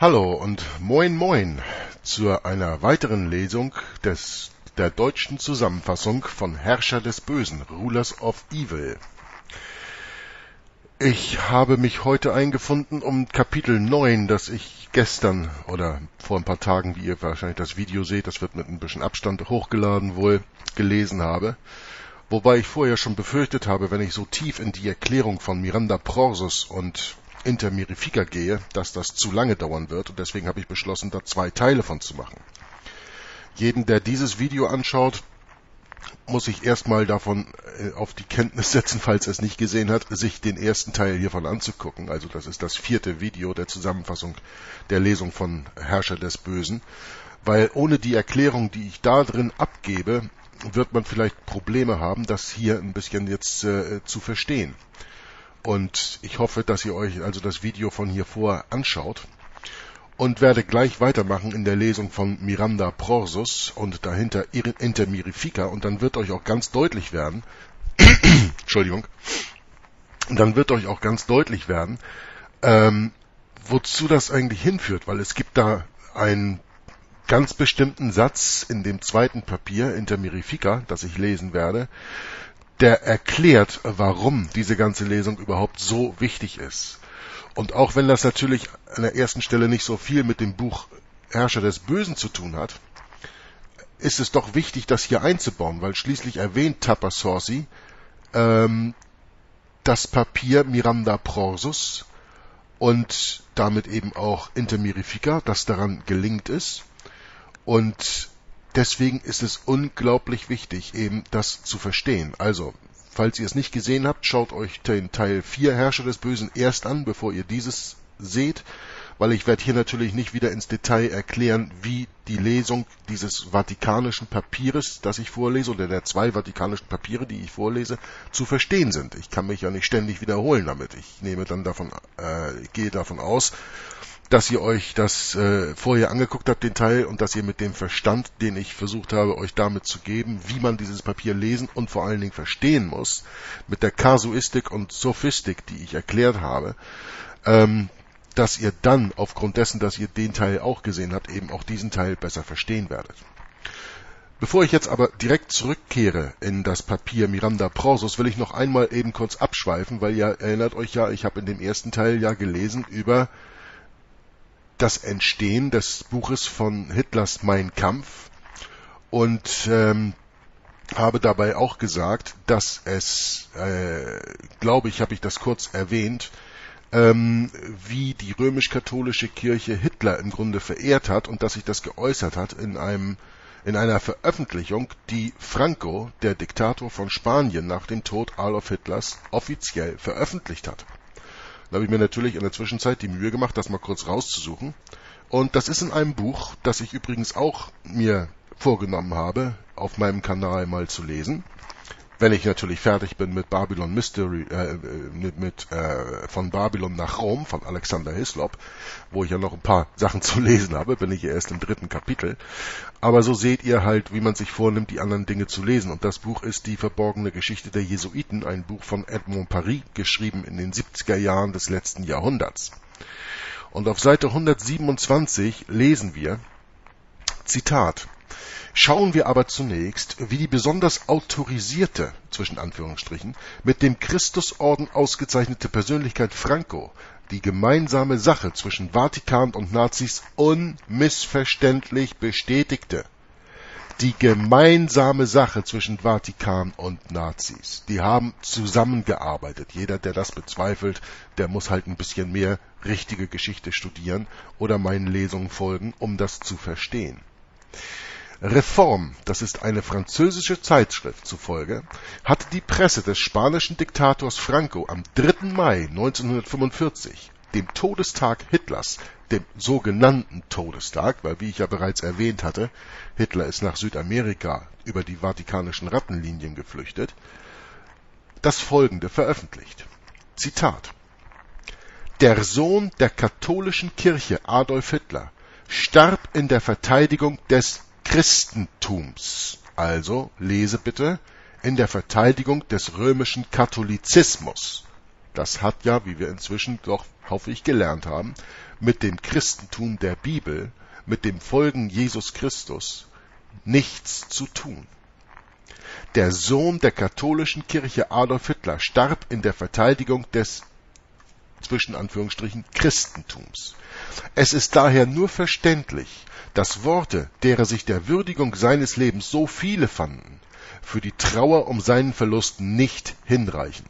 Hallo und moin moin zu einer weiteren Lesung der deutschen Zusammenfassung von Herrscher des Bösen, Rulers of Evil. Ich habe mich heute eingefunden um Kapitel 9, das ich gestern oder vor ein paar Tagen, wie ihr wahrscheinlich das Video seht, das wird mit ein bisschen Abstand hochgeladen wohl, gelesen habe. Wobei ich vorher schon befürchtet habe, wenn ich so tief in die Erklärung von Miranda Prorsus und Inter Mirifica gehe, dass das zu lange dauern wird und deswegen habe ich beschlossen, da 2 Teile von zu machen. Jeden, der dieses Video anschaut, muss ich erstmal davon auf die Kenntnis setzen, falls er es nicht gesehen hat, sich den ersten Teil hiervon anzugucken. Also das ist das 4. Video der Zusammenfassung der Lesung von Herrscher des Bösen, weil ohne die Erklärung, die ich da drin abgebe, wird man vielleicht Probleme haben, das hier ein bisschen jetzt zu verstehen. Und ich hoffe, dass ihr euch also das Video von hier vor anschaut und werde gleich weitermachen in der Lesung von Miranda Prorsus und dahinter Inter Mirifica, und dann wird euch auch ganz deutlich werden, wozu das eigentlich hinführt, weil es gibt da einen ganz bestimmten Satz in dem zweiten Papier, Inter Mirifica, das ich lesen werde, der erklärt, warum diese ganze Lesung überhaupt so wichtig ist. Und auch wenn das natürlich an der ersten Stelle nicht so viel mit dem Buch Herrscher des Bösen zu tun hat, ist es doch wichtig, das hier einzubauen, weil schließlich erwähnt Tupper Saussy das Papier Miranda Prorsus und damit eben auch Inter Mirifica, das daran gelingt ist. Und deswegen ist es unglaublich wichtig, eben das zu verstehen. Also, falls ihr es nicht gesehen habt, schaut euch den Teil 4 Herrscher des Bösen erst an, bevor ihr dieses seht, weil ich werde hier natürlich nicht wieder ins Detail erklären, wie die Lesung dieses vatikanischen Papieres, das ich vorlese, oder der 2 vatikanischen Papiere, die ich vorlese, zu verstehen sind. Ich kann mich ja nicht ständig wiederholen damit. Ich nehme dann gehe davon aus, dass ihr euch das vorher angeguckt habt, den Teil, und dass ihr mit dem Verstand, den ich versucht habe, euch damit zu geben, wie man dieses Papier lesen und vor allen Dingen verstehen muss, mit der Kasuistik und Sophistik, die ich erklärt habe, dass ihr dann, aufgrund dessen, dass ihr den Teil auch gesehen habt, eben auch diesen Teil besser verstehen werdet. Bevor ich jetzt aber direkt zurückkehre in das Papier Miranda Prorsus, will ich noch einmal eben kurz abschweifen, weil ihr erinnert euch ja, ich habe in dem ersten Teil ja gelesen über das Entstehen des Buches von Hitlers Mein Kampf und habe dabei auch gesagt, dass es, glaube ich, habe ich das kurz erwähnt, wie die römisch-katholische Kirche Hitler im Grunde verehrt hat und dass sich das geäußert hat in einer Veröffentlichung, die Franco, der Diktator von Spanien, nach dem Tod Adolf Hitlers offiziell veröffentlicht hat. Da habe ich mir natürlich in der Zwischenzeit die Mühe gemacht, das mal kurz rauszusuchen. Und das ist in einem Buch, das ich übrigens auch mir vorgenommen habe, auf meinem Kanal mal zu lesen. Wenn ich natürlich fertig bin mit Babylon Mystery, Von Babylon nach Rom von Alexander Hislop, wo ich ja noch ein paar Sachen zu lesen habe, bin ich ja erst im 3. Kapitel. Aber so seht ihr halt, wie man sich vornimmt, die anderen Dinge zu lesen. Und das Buch ist Die verborgene Geschichte der Jesuiten, ein Buch von Edmond Paris, geschrieben in den 70er Jahren des letzten Jahrhunderts. Und auf Seite 127 lesen wir, Zitat: Schauen wir aber zunächst, wie die besonders autorisierte, zwischen Anführungsstrichen, mit dem Christusorden ausgezeichnete Persönlichkeit Franco die gemeinsame Sache zwischen Vatikan und Nazis unmissverständlich bestätigte. Die gemeinsame Sache zwischen Vatikan und Nazis. Die haben zusammengearbeitet. Jeder, der das bezweifelt, der muss halt ein bisschen mehr richtige Geschichte studieren oder meinen Lesungen folgen, um das zu verstehen. Reform, das ist eine französische Zeitschrift zufolge, hatte die Presse des spanischen Diktators Franco am 3. Mai 1945, dem Todestag Hitlers, dem sogenannten Todestag, weil, wie ich ja bereits erwähnt hatte, Hitler ist nach Südamerika über die vatikanischen Rattenlinien geflüchtet, das Folgende veröffentlicht. Zitat: Der Sohn der katholischen Kirche Adolf Hitler starb in der Verteidigung des Christentums, also, lese bitte, in der Verteidigung des römischen Katholizismus. Das hat ja, wie wir inzwischen doch, hoffe ich, gelernt haben, mit dem Christentum der Bibel, mit dem Folgen Jesus Christus, nichts zu tun. Der Sohn der katholischen Kirche Adolf Hitler starb in der Verteidigung des zwischen Anführungsstrichen Christentums. Es ist daher nur verständlich, dass Worte, derer sich der Würdigung seines Lebens so viele fanden, für die Trauer um seinen Verlust nicht hinreichen.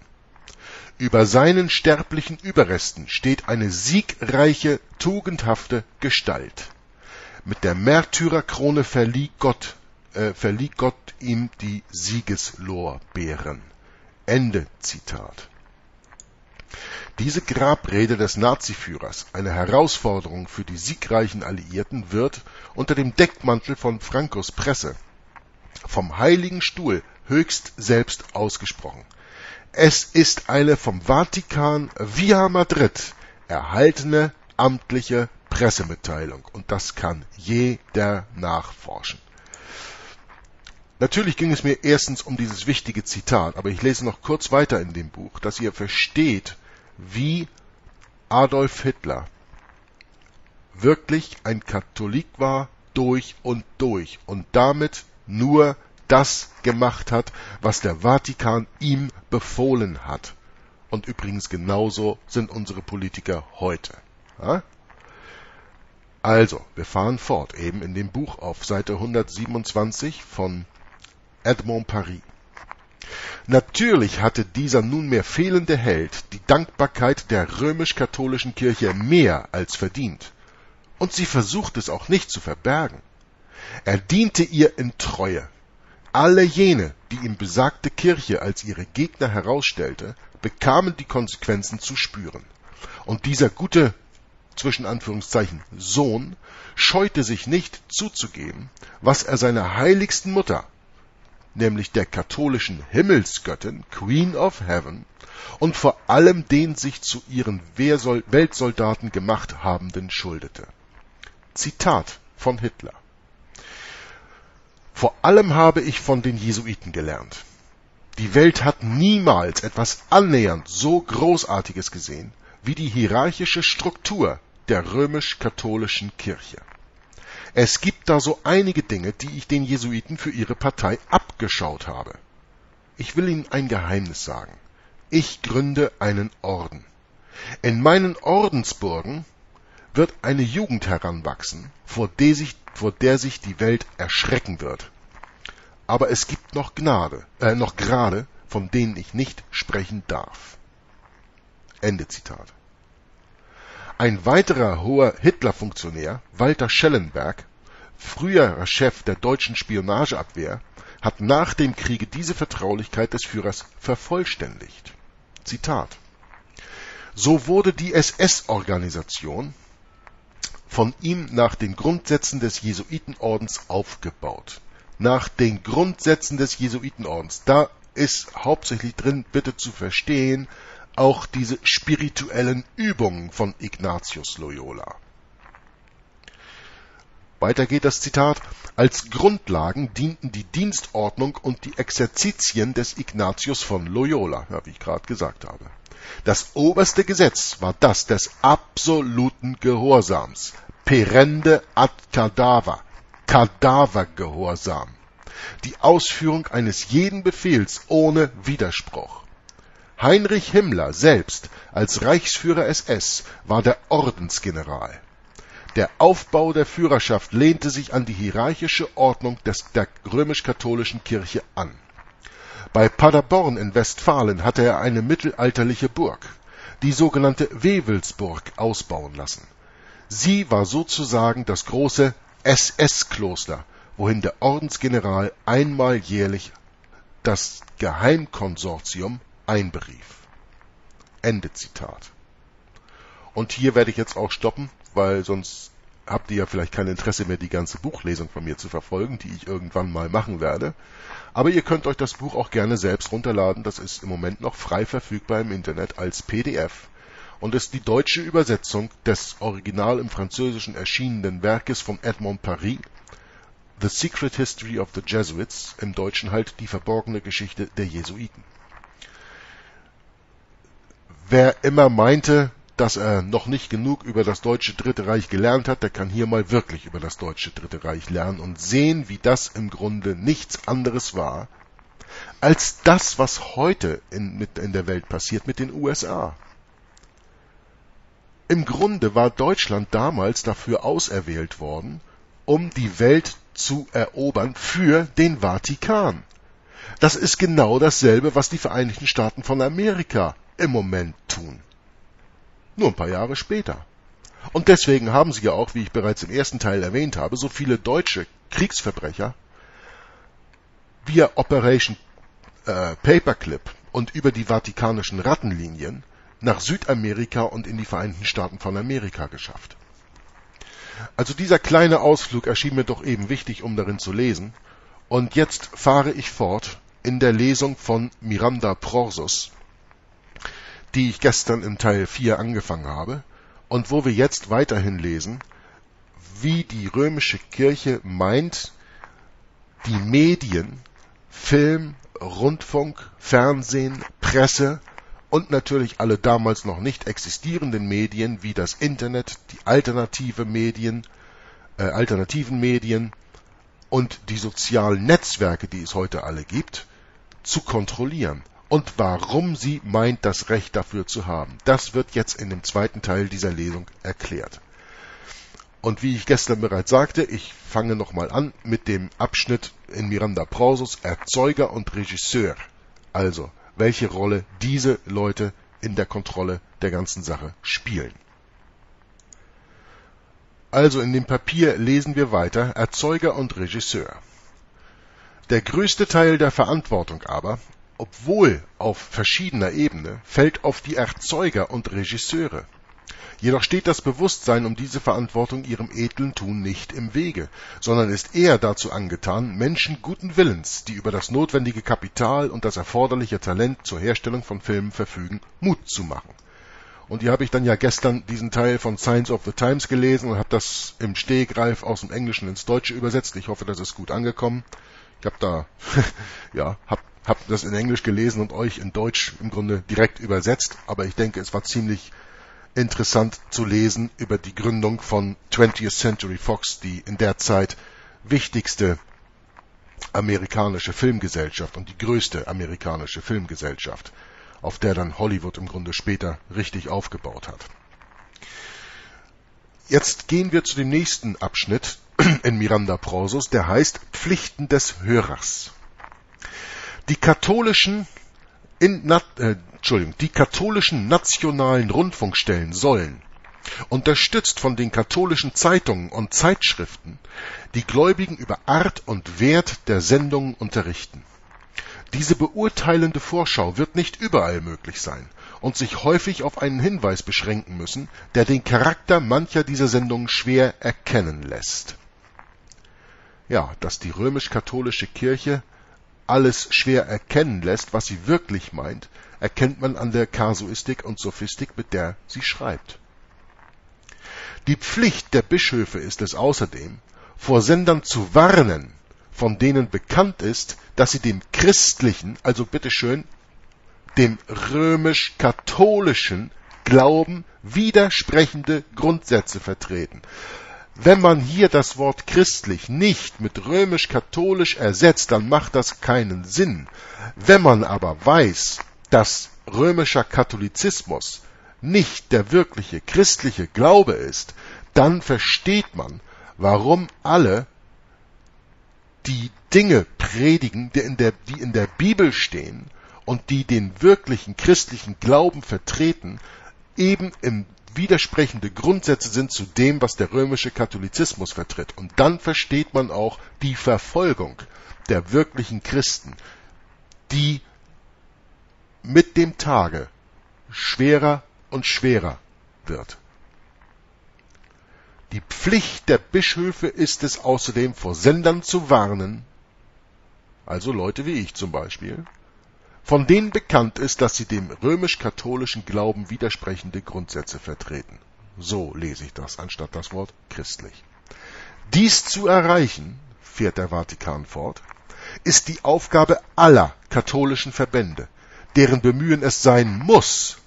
Über seinen sterblichen Überresten steht eine siegreiche, tugendhafte Gestalt. Mit der Märtyrerkrone verlieh Gott ihm die Siegeslorbeeren. Ende Zitat. Diese Grabrede des Naziführers, eine Herausforderung für die siegreichen Alliierten, wird unter dem Deckmantel von Francos Presse vom Heiligen Stuhl höchst selbst ausgesprochen. Es ist eine vom Vatikan via Madrid erhaltene amtliche Pressemitteilung, und das kann jeder nachforschen. Natürlich ging es mir erstens um dieses wichtige Zitat, aber ich lese noch kurz weiter in dem Buch, dass ihr versteht, wie Adolf Hitler wirklich ein Katholik war durch und durch und damit nur das gemacht hat, was der Vatikan ihm befohlen hat. Und übrigens genauso sind unsere Politiker heute. Ja? Also, wir fahren fort, eben in dem Buch auf Seite 127 von Edmond Paris. Natürlich hatte dieser nunmehr fehlende Held die Dankbarkeit der römisch-katholischen Kirche mehr als verdient. Und sie versuchte es auch nicht zu verbergen. Er diente ihr in Treue. Alle jene, die ihm besagte Kirche als ihre Gegner herausstellte, bekamen die Konsequenzen zu spüren. Und dieser gute, zwischen Anführungszeichen, Sohn, scheute sich nicht zuzugeben, was er seiner heiligsten Mutter, nämlich der katholischen Himmelsgöttin, Queen of Heaven, und vor allem den sich zu ihren Weltsoldaten gemacht habenden schuldete. Zitat von Hitler. Vor allem habe ich von den Jesuiten gelernt. Die Welt hat niemals etwas annähernd so Großartiges gesehen wie die hierarchische Struktur der römisch-katholischen Kirche. Es gibt da so einige Dinge, die ich den Jesuiten für ihre Partei abgeschaut habe. Ich will Ihnen ein Geheimnis sagen. Ich gründe einen Orden. In meinen Ordensburgen wird eine Jugend heranwachsen, vor der sich die Welt erschrecken wird. Aber es gibt noch Grade, von denen ich nicht sprechen darf. Ende Zitat. Ein weiterer hoher Hitler-Funktionär, Walter Schellenberg, früherer Chef der deutschen Spionageabwehr, hat nach dem Kriege diese Vertraulichkeit des Führers vervollständigt. Zitat. So wurde die SS-Organisation von ihm nach den Grundsätzen des Jesuitenordens aufgebaut. Nach den Grundsätzen des Jesuitenordens. Da ist hauptsächlich drin, bitte zu verstehen, auch diese spirituellen Übungen von Ignatius Loyola. Weiter geht das Zitat. Als Grundlagen dienten die Dienstordnung und die Exerzitien des Ignatius von Loyola, ja, wie ich gerade gesagt habe. Das oberste Gesetz war das des absoluten Gehorsams. Perende ad cadaver. Kadavergehorsam. Die Ausführung eines jeden Befehls ohne Widerspruch. Heinrich Himmler selbst als Reichsführer SS war der Ordensgeneral. Der Aufbau der Führerschaft lehnte sich an die hierarchische Ordnung der römisch-katholischen Kirche an. Bei Paderborn in Westfalen hatte er eine mittelalterliche Burg, die sogenannte Wewelsburg, ausbauen lassen. Sie war sozusagen das große SS-Kloster, wohin der Ordensgeneral einmal jährlich das Geheimkonsortium einberief. Ende Zitat. Und hier werde ich jetzt auch stoppen, weil sonst habt ihr ja vielleicht kein Interesse mehr, die ganze Buchlesung von mir zu verfolgen, die ich irgendwann mal machen werde. Aber ihr könnt euch das Buch auch gerne selbst runterladen. Das ist im Moment noch frei verfügbar im Internet als PDF und ist die deutsche Übersetzung des original im Französischen erschienenen Werkes von Edmond Paris, The Secret History of the Jesuits, im Deutschen halt Die verborgene Geschichte der Jesuiten. Wer immer meinte, dass er noch nicht genug über das deutsche Dritte Reich gelernt hat, der kann hier mal wirklich über das deutsche Dritte Reich lernen und sehen, wie das im Grunde nichts anderes war, als das, was heute in der Welt passiert mit den USA. Im Grunde war Deutschland damals dafür auserwählt worden, um die Welt zu erobern für den Vatikan. Das ist genau dasselbe, was die Vereinigten Staaten von Amerika im Moment tun. Nur ein paar Jahre später. Und deswegen haben sie ja auch, wie ich bereits im ersten Teil erwähnt habe, so viele deutsche Kriegsverbrecher via Operation Paperclip und über die vatikanischen Rattenlinien nach Südamerika und in die Vereinigten Staaten von Amerika geschafft. Also dieser kleine Ausflug erschien mir doch eben wichtig, um darin zu lesen. Und jetzt fahre ich fort in der Lesung von Miranda Prorsus, die ich gestern im Teil 4 angefangen habe und wo wir jetzt weiterhin lesen, wie die römische Kirche meint, die Medien, Film, Rundfunk, Fernsehen, Presse und natürlich alle damals noch nicht existierenden Medien wie das Internet, die alternativen Medien und die sozialen Netzwerke, die es heute alle gibt, zu kontrollieren. Und warum sie meint, das Recht dafür zu haben. Das wird jetzt in dem zweiten Teil dieser Lesung erklärt. Und wie ich gestern bereits sagte, ich fange nochmal an mit dem Abschnitt in Miranda Prorsus, Erzeuger und Regisseur. Also, welche Rolle diese Leute in der Kontrolle der ganzen Sache spielen. Also in dem Papier lesen wir weiter, Erzeuger und Regisseur. Der größte Teil der Verantwortung aber, obwohl auf verschiedener Ebene, fällt auf die Erzeuger und Regisseure. Jedoch steht das Bewusstsein um diese Verantwortung ihrem edlen Tun nicht im Wege, sondern ist eher dazu angetan, Menschen guten Willens, die über das notwendige Kapital und das erforderliche Talent zur Herstellung von Filmen verfügen, Mut zu machen. Und hier habe ich dann ja gestern diesen Teil von Signs of the Times gelesen und habe das im Stehgreif aus dem Englischen ins Deutsche übersetzt. Ich hoffe, das ist gut angekommen. Ich habe da, ja, habe das in Englisch gelesen und euch in Deutsch im Grunde direkt übersetzt, aber ich denke, es war ziemlich interessant zu lesen über die Gründung von 20th Century Fox, die in der Zeit wichtigste amerikanische Filmgesellschaft und die größte amerikanische Filmgesellschaft, auf der dann Hollywood im Grunde später richtig aufgebaut hat. Jetzt gehen wir zu dem nächsten Abschnitt in Miranda Prorsus, der heißt Pflichten des Hörers. Die katholischen nationalen Rundfunkstellen sollen, unterstützt von den katholischen Zeitungen und Zeitschriften, die Gläubigen über Art und Wert der Sendungen unterrichten. Diese beurteilende Vorschau wird nicht überall möglich sein und sich häufig auf einen Hinweis beschränken müssen, der den Charakter mancher dieser Sendungen schwer erkennen lässt. Ja, dass die römisch-katholische Kirche alles schwer erkennen lässt, was sie wirklich meint, erkennt man an der Kasuistik und Sophistik, mit der sie schreibt. Die Pflicht der Bischöfe ist es außerdem, vor Sendern zu warnen, von denen bekannt ist, dass sie dem christlichen, also bitteschön, dem römisch-katholischen Glauben widersprechende Grundsätze vertreten. Wenn man hier das Wort christlich nicht mit römisch-katholisch ersetzt, dann macht das keinen Sinn. Wenn man aber weiß, dass römischer Katholizismus nicht der wirkliche christliche Glaube ist, dann versteht man, warum alle die Dinge predigen, die in der Bibel stehen und die den wirklichen christlichen Glauben vertreten, eben im widersprechende Grundsätze sind zu dem, was der römische Katholizismus vertritt. Und dann versteht man auch die Verfolgung der wirklichen Christen, die mit dem Tage schwerer und schwerer wird. Die Pflicht der Bischöfe ist es außerdem, vor Sendern zu warnen, also Leute wie ich zum Beispiel, von denen bekannt ist, dass sie dem römisch-katholischen Glauben widersprechende Grundsätze vertreten. So lese ich das, anstatt das Wort christlich. Dies zu erreichen, fährt der Vatikan fort, ist die Aufgabe aller katholischen Verbände, deren Bemühen es sein muss,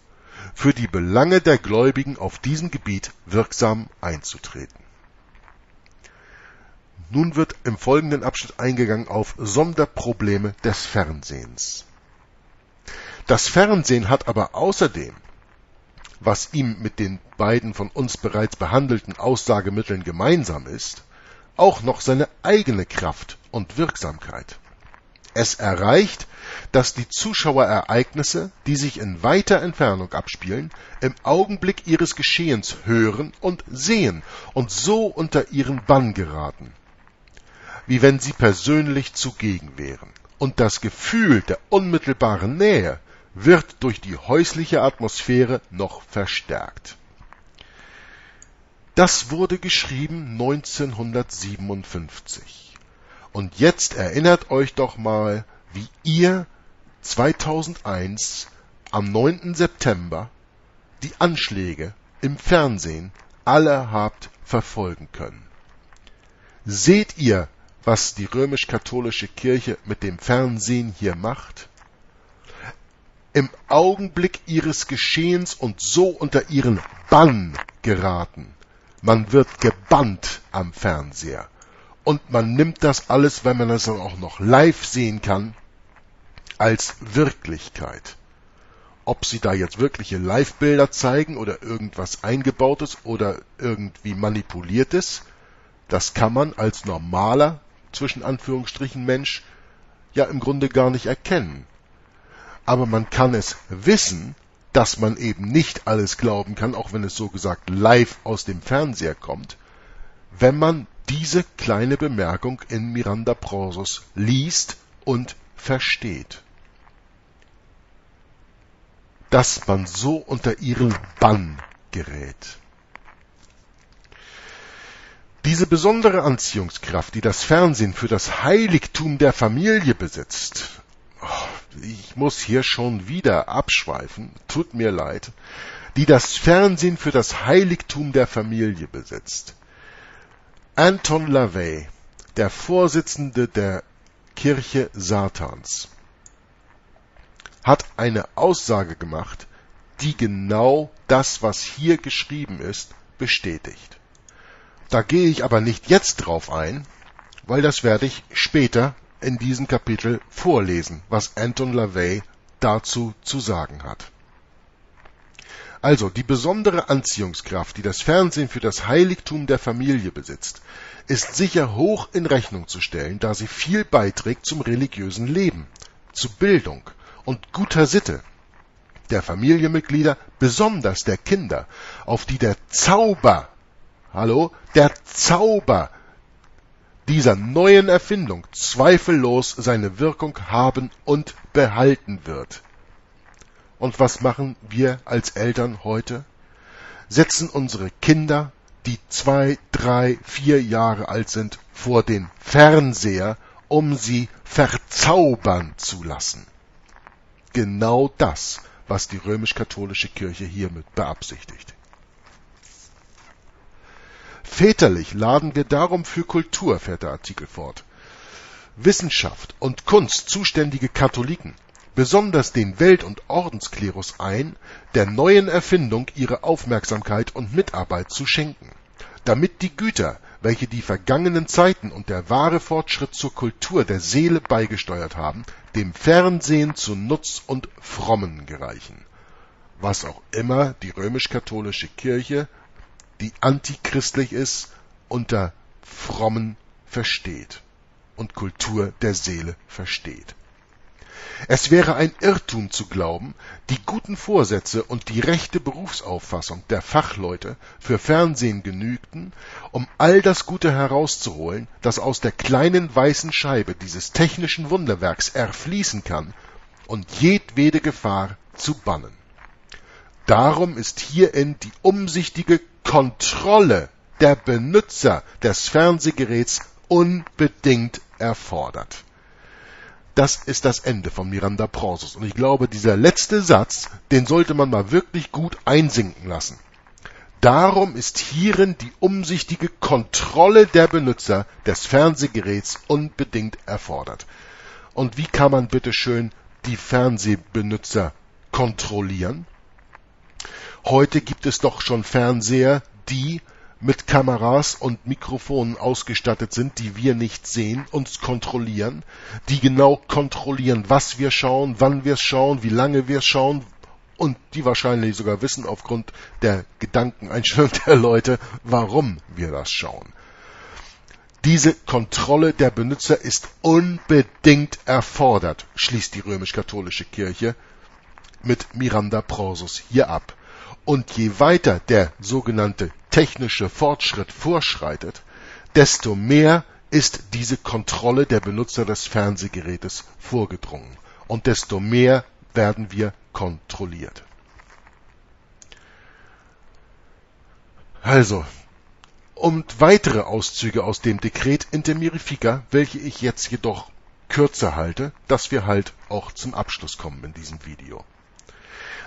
für die Belange der Gläubigen auf diesem Gebiet wirksam einzutreten. Nun wird im folgenden Abschnitt eingegangen auf Sonderprobleme des Fernsehens. Das Fernsehen hat aber außerdem, was ihm mit den beiden von uns bereits behandelten Aussagemitteln gemeinsam ist, auch noch seine eigene Kraft und Wirksamkeit. Es erreicht, dass die Zuschauer Ereignisse, die sich in weiter Entfernung abspielen, im Augenblick ihres Geschehens hören und sehen und so unter ihren Bann geraten, wie wenn sie persönlich zugegen wären. Und das Gefühl der unmittelbaren Nähe wird durch die häusliche Atmosphäre noch verstärkt. Das wurde geschrieben 1957. Und jetzt erinnert euch doch mal, wie ihr 2001 am 9. September die Anschläge im Fernsehen alle habt verfolgen können. Seht ihr, was die römisch-katholische Kirche mit dem Fernsehen hier macht? Im Augenblick ihres Geschehens und so unter ihren Bann geraten. Man wird gebannt am Fernseher. Und man nimmt das alles, wenn man das dann auch noch live sehen kann, als Wirklichkeit. Ob sie da jetzt wirkliche Live-Bilder zeigen oder irgendwas Eingebautes oder irgendwie Manipuliertes, das kann man als normaler, zwischen Anführungsstrichen, Mensch ja im Grunde gar nicht erkennen. Aber man kann es wissen, dass man eben nicht alles glauben kann, auch wenn es so gesagt live aus dem Fernseher kommt, wenn man diese kleine Bemerkung in Miranda Prorsus liest und versteht. Dass man so unter ihren Bann gerät. Diese besondere Anziehungskraft, die das Fernsehen für das Heiligtum der Familie besitzt, ich muss hier schon wieder abschweifen, tut mir leid, die das Fernsehen für das Heiligtum der Familie besitzt. Anton LaVey, der Vorsitzende der Kirche Satans, hat eine Aussage gemacht, die genau das, was hier geschrieben ist, bestätigt. Da gehe ich aber nicht jetzt drauf ein, weil das werde ich später in diesem Kapitel vorlesen, was Anton LaVey dazu zu sagen hat. Also, die besondere Anziehungskraft, die das Fernsehen für das Heiligtum der Familie besitzt, ist sicher hoch in Rechnung zu stellen, da sie viel beiträgt zum religiösen Leben, zu Bildung und guter Sitte der Familienmitglieder, besonders der Kinder, auf die der Zauber dieser neuen Erfindung zweifellos seine Wirkung haben und behalten wird. Und was machen wir als Eltern heute? Setzen unsere Kinder, die 2, 3, 4 Jahre alt sind, vor den Fernseher, um sie verzaubern zu lassen. Genau das, was die römisch-katholische Kirche hiermit beabsichtigt. Väterlich laden wir darum für Kultur, fährt der Artikel fort, Wissenschaft und Kunst zuständige Katholiken, besonders den Welt- und Ordensklerus ein, der neuen Erfindung ihre Aufmerksamkeit und Mitarbeit zu schenken, damit die Güter, welche die vergangenen Zeiten und der wahre Fortschritt zur Kultur der Seele beigesteuert haben, dem Fernsehen zu Nutz und Frommen gereichen. Was auch immer die römisch-katholische Kirche, die antichristlich ist, unter Frommen versteht und Kultur der Seele versteht. Es wäre ein Irrtum zu glauben, die guten Vorsätze und die rechte Berufsauffassung der Fachleute für Fernsehen genügten, um all das Gute herauszuholen, das aus der kleinen weißen Scheibe dieses technischen Wunderwerks erfließen kann und jedwede Gefahr zu bannen. Darum ist hierin die umsichtige Kontrolle der Benutzer des Fernsehgeräts unbedingt erfordert. Das ist das Ende von Miranda Prorsus. Und ich glaube, dieser letzte Satz, den sollte man mal wirklich gut einsinken lassen. Darum ist hierin die umsichtige Kontrolle der Benutzer des Fernsehgeräts unbedingt erfordert. Und wie kann man bitte schön die Fernsehbenutzer kontrollieren? Heute gibt es doch schon Fernseher, die mit Kameras und Mikrofonen ausgestattet sind, die wir nicht sehen, uns kontrollieren, die genau kontrollieren, was wir schauen, wann wir es schauen, wie lange wir es schauen und die wahrscheinlich sogar wissen, aufgrund der Gedankeneinstellung der Leute, warum wir das schauen. Diese Kontrolle der Benutzer ist unbedingt erfordert, schließt die römisch-katholische Kirche mit Miranda Prorsus hier ab. Und je weiter der sogenannte technische Fortschritt vorschreitet, desto mehr ist diese Kontrolle der Benutzer des Fernsehgerätes vorgedrungen und desto mehr werden wir kontrolliert. Also, und weitere Auszüge aus dem Dekret Inter Mirifica, welche ich jetzt jedoch kürzer halte, dass wir halt auch zum Abschluss kommen in diesem Video.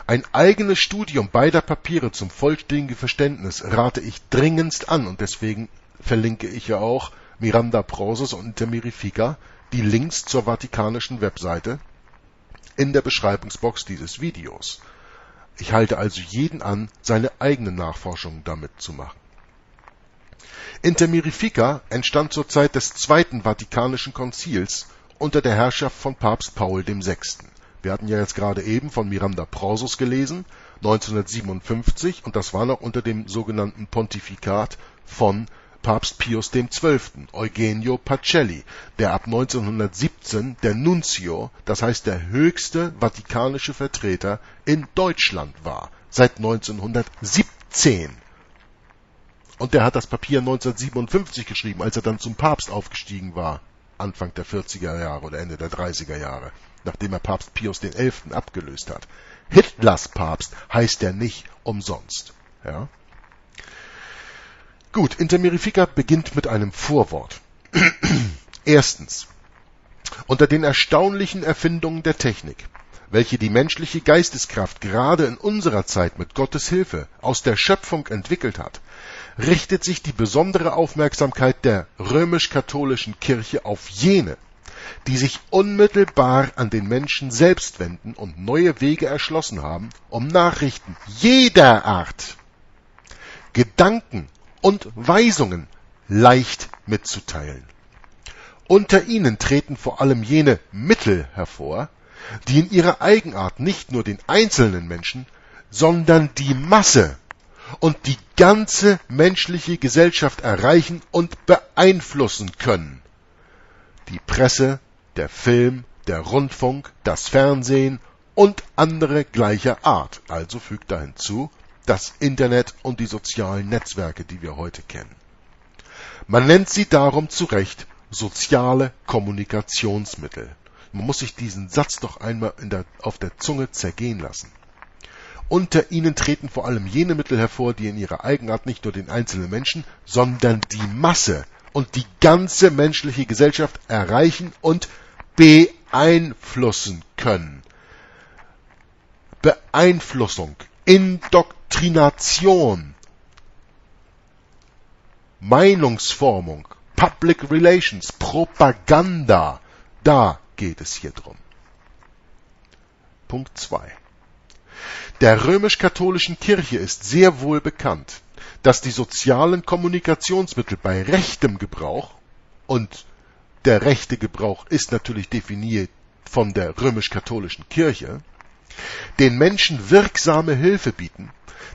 Ein eigenes Studium beider Papiere zum vollständigen Verständnis rate ich dringendst an und deswegen verlinke ich ja auch Miranda Prorsus und Inter Mirifica, die Links zur vatikanischen Webseite, in der Beschreibungsbox dieses Videos. Ich halte also jeden an, seine eigenen Nachforschungen damit zu machen. Inter Mirifica entstand zur Zeit des Zweiten Vatikanischen Konzils unter der Herrschaft von Papst Paul VI. Wir hatten ja jetzt gerade eben von Miranda Prorsus gelesen, 1957, und das war noch unter dem sogenannten Pontifikat von Papst Pius XII., Eugenio Pacelli, der ab 1917 der Nunzio, das heißt der höchste vatikanische Vertreter in Deutschland war, seit 1917. Und der hat das Papier 1957 geschrieben, als er dann zum Papst aufgestiegen war, Anfang der 40er Jahre oder Ende der 30er Jahre. Nachdem er Papst Pius XI. Abgelöst hat. Hitlers Papst heißt er nicht umsonst. Ja? Gut, Inter Mirifica beginnt mit einem Vorwort. Erstens, unter den erstaunlichen Erfindungen der Technik, welche die menschliche Geisteskraft gerade in unserer Zeit mit Gottes Hilfe aus der Schöpfung entwickelt hat, richtet sich die besondere Aufmerksamkeit der römisch-katholischen Kirche auf jene, die sich unmittelbar an den Menschen selbst wenden und neue Wege erschlossen haben, um Nachrichten jeder Art, Gedanken und Weisungen leicht mitzuteilen. Unter ihnen treten vor allem jene Mittel hervor, die in ihrer Eigenart nicht nur den einzelnen Menschen, sondern die Masse und die ganze menschliche Gesellschaft erreichen und beeinflussen können. Die Presse, der Film, der Rundfunk, das Fernsehen und andere gleicher Art. Also fügt da hinzu das Internet und die sozialen Netzwerke, die wir heute kennen. Man nennt sie darum zu Recht soziale Kommunikationsmittel. Man muss sich diesen Satz doch einmal auf der Zunge zergehen lassen. Unter ihnen treten vor allem jene Mittel hervor, die in ihrer Eigenart nicht nur den einzelnen Menschen, sondern die Masse und die ganze menschliche Gesellschaft erreichen und beeinflussen können. Beeinflussung, Indoktrination, Meinungsformung, Public Relations, Propaganda, da geht es hier drum. Punkt 2. Der römisch-katholischen Kirche ist sehr wohl bekannt, dass die sozialen Kommunikationsmittel bei rechtem Gebrauch, und der rechte Gebrauch ist natürlich definiert von der römisch-katholischen Kirche, den Menschen wirksame Hilfe bieten,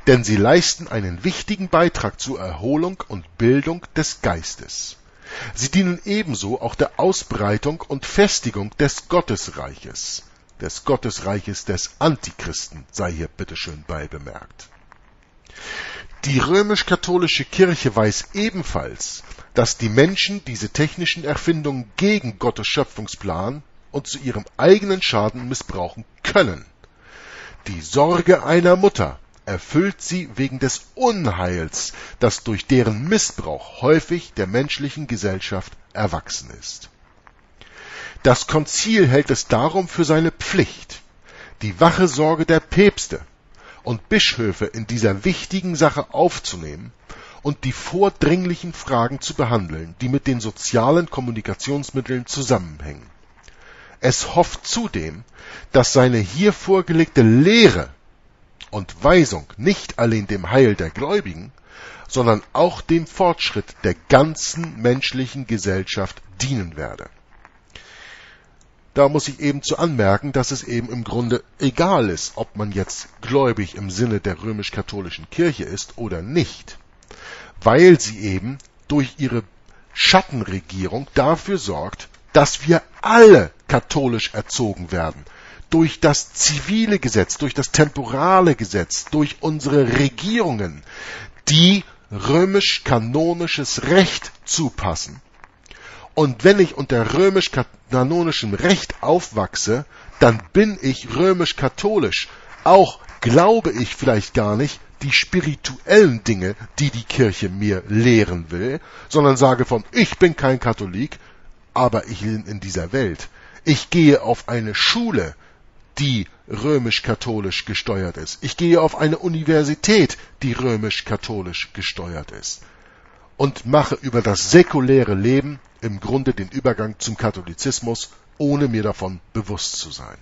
denn sie leisten einen wichtigen Beitrag zur Erholung und Bildung des Geistes. Sie dienen ebenso auch der Ausbreitung und Festigung des Gottesreiches des Antichristen, sei hier bitteschön beibemerkt. Die römisch-katholische Kirche weiß ebenfalls, dass die Menschen diese technischen Erfindungen gegen Gottes Schöpfungsplan und zu ihrem eigenen Schaden missbrauchen können. Die Sorge einer Mutter erfüllt sie wegen des Unheils, das durch deren Missbrauch häufig der menschlichen Gesellschaft erwachsen ist. Das Konzil hält es darum für seine Pflicht, die wache Sorge der Päpste und Bischöfe in dieser wichtigen Sache aufzunehmen und die vordringlichen Fragen zu behandeln, die mit den sozialen Kommunikationsmitteln zusammenhängen. Es hofft zudem, dass seine hier vorgelegte Lehre und Weisung nicht allein dem Heil der Gläubigen, sondern auch dem Fortschritt der ganzen menschlichen Gesellschaft dienen werde. Da muss ich eben zu anmerken, dass es eben im Grunde egal ist, ob man jetzt gläubig im Sinne der römisch-katholischen Kirche ist oder nicht, weil sie eben durch ihre Schattenregierung dafür sorgt, dass wir alle katholisch erzogen werden. Durch das zivile Gesetz, durch das temporale Gesetz, durch unsere Regierungen, die römisch-kanonisches Recht zupassen. Und wenn ich unter römisch-kanonischem Recht aufwachse, dann bin ich römisch-katholisch. Auch glaube ich vielleicht gar nicht die spirituellen Dinge, die die Kirche mir lehren will, sondern sage von, ich bin kein Katholik, aber ich bin in dieser Welt. Ich gehe auf eine Schule, die römisch-katholisch gesteuert ist. Ich gehe auf eine Universität, die römisch-katholisch gesteuert ist. Und mache über das säkuläre Leben im Grunde den Übergang zum Katholizismus, ohne mir davon bewusst zu sein.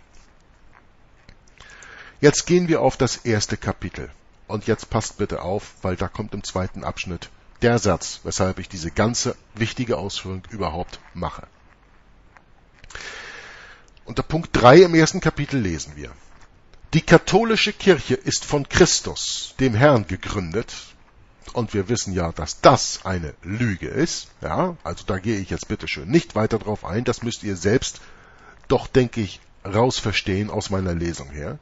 Jetzt gehen wir auf das erste Kapitel. Und jetzt passt bitte auf, weil da kommt im zweiten Abschnitt der Satz, weshalb ich diese ganze wichtige Ausführung überhaupt mache. Unter Punkt 3 im ersten Kapitel lesen wir: Die katholische Kirche ist von Christus, dem Herrn, gegründet. Und wir wissen ja, dass das eine Lüge ist. Ja, also da gehe ich jetzt bitteschön nicht weiter drauf ein. Das müsst ihr selbst doch, denke ich, rausverstehen aus meiner Lesung her.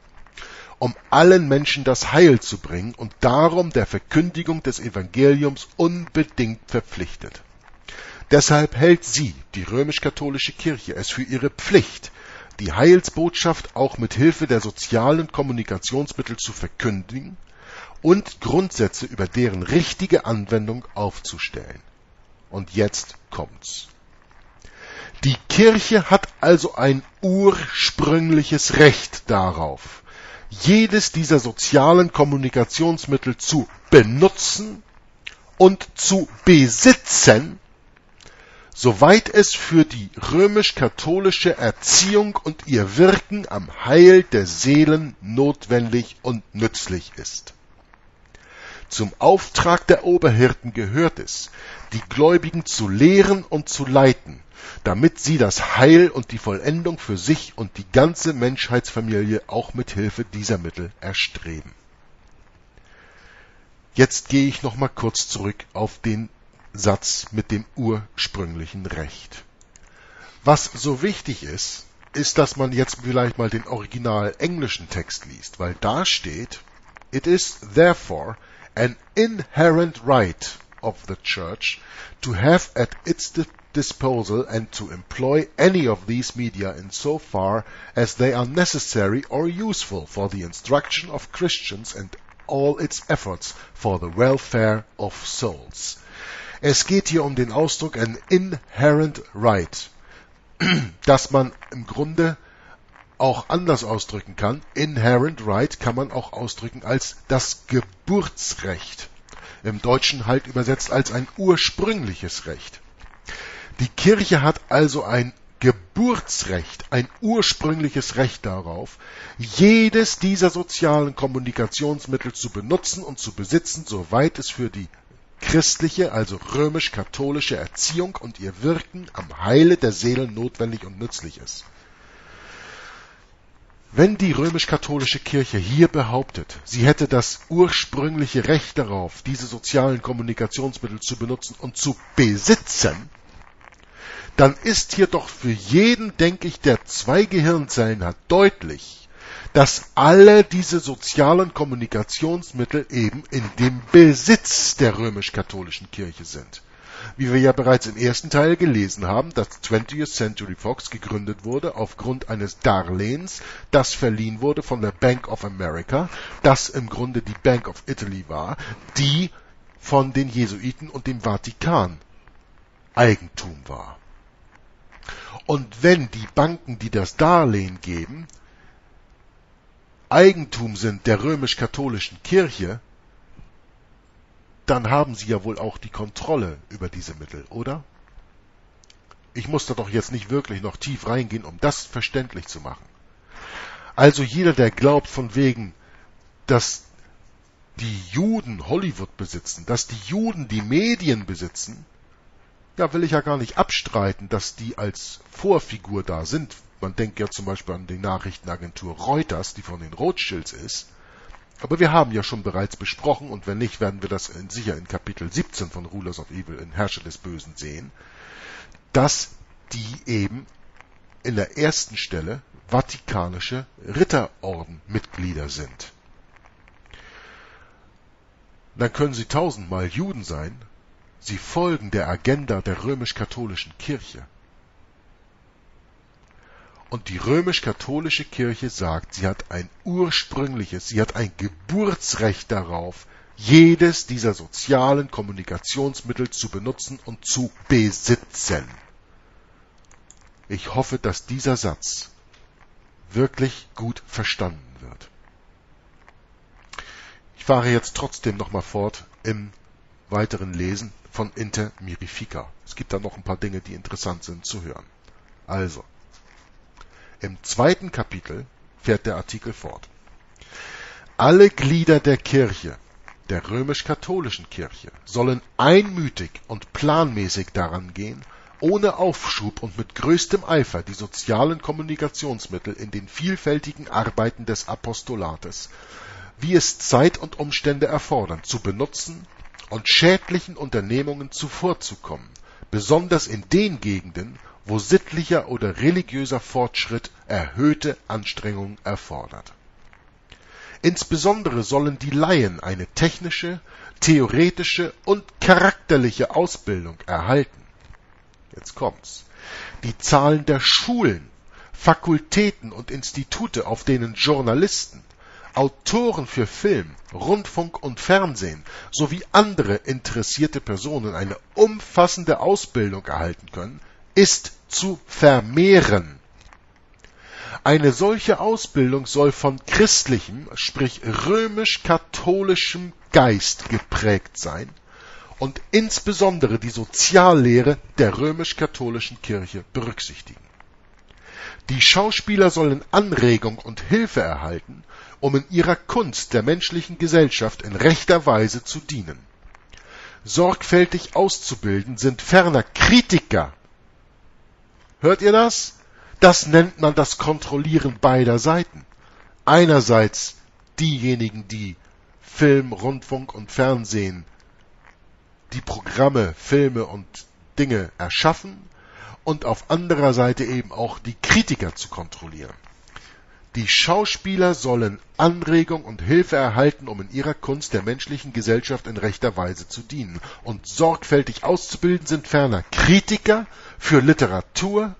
Um allen Menschen das Heil zu bringen und darum der Verkündigung des Evangeliums unbedingt verpflichtet. Deshalb hält sie, die römisch-katholische Kirche, es für ihre Pflicht, die Heilsbotschaft auch mit Hilfe der sozialen Kommunikationsmittel zu verkündigen und Grundsätze über deren richtige Anwendung aufzustellen. Und jetzt kommt's. Die Kirche hat also ein ursprüngliches Recht darauf, jedes dieser sozialen Kommunikationsmittel zu benutzen und zu besitzen, soweit es für die römisch-katholische Erziehung und ihr Wirken am Heil der Seelen notwendig und nützlich ist. Zum Auftrag der Oberhirten gehört es, die Gläubigen zu lehren und zu leiten, damit sie das Heil und die Vollendung für sich und die ganze Menschheitsfamilie auch mit Hilfe dieser Mittel erstreben. Jetzt gehe ich noch mal kurz zurück auf den Satz mit dem ursprünglichen Recht. Was so wichtig ist, ist, dass man jetzt vielleicht mal den original englischen Text liest, weil da steht: It is therefore an inherent right of the Church to have at its disposal and to employ any of these media in so far as they are necessary or useful for the instruction of Christians and all its efforts for the welfare of souls. Es geht hier um den Ausdruck an inherent right, dass man im Grunde auch anders ausdrücken kann. Inherent right kann man auch ausdrücken als das Geburtsrecht, im Deutschen halt übersetzt als ein ursprüngliches Recht. Die Kirche hat also ein Geburtsrecht, ein ursprüngliches Recht darauf, jedes dieser sozialen Kommunikationsmittel zu benutzen und zu besitzen, soweit es für die christliche, also römisch-katholische Erziehung und ihr Wirken am Heile der Seelen notwendig und nützlich ist. Wenn die römisch-katholische Kirche hier behauptet, sie hätte das ursprüngliche Recht darauf, diese sozialen Kommunikationsmittel zu benutzen und zu besitzen, dann ist hier doch für jeden, denke ich, der zwei Gehirnzellen hat, deutlich, dass alle diese sozialen Kommunikationsmittel eben in dem Besitz der römisch-katholischen Kirche sind. Wie wir ja bereits im ersten Teil gelesen haben, dass 20th Century Fox gegründet wurde aufgrund eines Darlehens, das verliehen wurde von der Bank of America, das im Grunde die Bank of Italy war, die von den Jesuiten und dem Vatikan Eigentum war. Und wenn die Banken, die das Darlehen geben, Eigentum sind der römisch-katholischen Kirche, dann haben sie ja wohl auch die Kontrolle über diese Mittel, oder? Ich muss da doch jetzt nicht wirklich noch tief reingehen, um das verständlich zu machen. Also jeder, der glaubt, von wegen dass die Juden Hollywood besitzen, dass die Juden die Medien besitzen, da will ich ja gar nicht abstreiten, dass die als Vorfigur da sind. Man denkt ja zum Beispiel an die Nachrichtenagentur Reuters, die von den Rothschilds ist. Aber wir haben ja schon bereits besprochen, und wenn nicht, werden wir das sicher in Kapitel 17 von Rulers of Evil in Herrscher des Bösen sehen, dass die eben in der ersten Stelle vatikanische Ritterordenmitglieder sind. Dann können sie tausendmal Juden sein, sie folgen der Agenda der römisch-katholischen Kirche. Und die römisch-katholische Kirche sagt, sie hat ein ursprüngliches, sie hat ein Geburtsrecht darauf, jedes dieser sozialen Kommunikationsmittel zu benutzen und zu besitzen. Ich hoffe, dass dieser Satz wirklich gut verstanden wird. Ich fahre jetzt trotzdem nochmal fort im weiteren Lesen von Inter Mirifica. Es gibt da noch ein paar Dinge, die interessant sind zu hören. Also, im zweiten Kapitel fährt der Artikel fort. Alle Glieder der Kirche, der römisch-katholischen Kirche, sollen einmütig und planmäßig daran gehen, ohne Aufschub und mit größtem Eifer die sozialen Kommunikationsmittel in den vielfältigen Arbeiten des Apostolates, wie es Zeit und Umstände erfordern, zu benutzen und schädlichen Unternehmungen zuvorzukommen, besonders in den Gegenden, wo sittlicher oder religiöser Fortschritt erhöhte Anstrengungen erfordert. Insbesondere sollen die Laien eine technische, theoretische und charakterliche Ausbildung erhalten. Jetzt kommt's. Die Zahlen der Schulen, Fakultäten und Institute, auf denen Journalisten, Autoren für Film, Rundfunk und Fernsehen sowie andere interessierte Personen eine umfassende Ausbildung erhalten können, ist zu vermehren. Eine solche Ausbildung soll von christlichem, sprich römisch-katholischem Geist geprägt sein und insbesondere die Soziallehre der römisch-katholischen Kirche berücksichtigen. Die Schauspieler sollen Anregung und Hilfe erhalten, um in ihrer Kunst der menschlichen Gesellschaft in rechter Weise zu dienen. Sorgfältig auszubilden sind ferner Kritiker. Hört ihr das? Das nennt man das Kontrollieren beider Seiten. Einerseits diejenigen, die Film, Rundfunk und Fernsehen, die Programme, Filme und Dinge erschaffen, und auf anderer Seite eben auch die Kritiker zu kontrollieren. Die Schauspieler sollen Anregung und Hilfe erhalten, um in ihrer Kunst der menschlichen Gesellschaft in rechter Weise zu dienen. Und sorgfältig auszubilden sind ferner Kritiker für Literatur,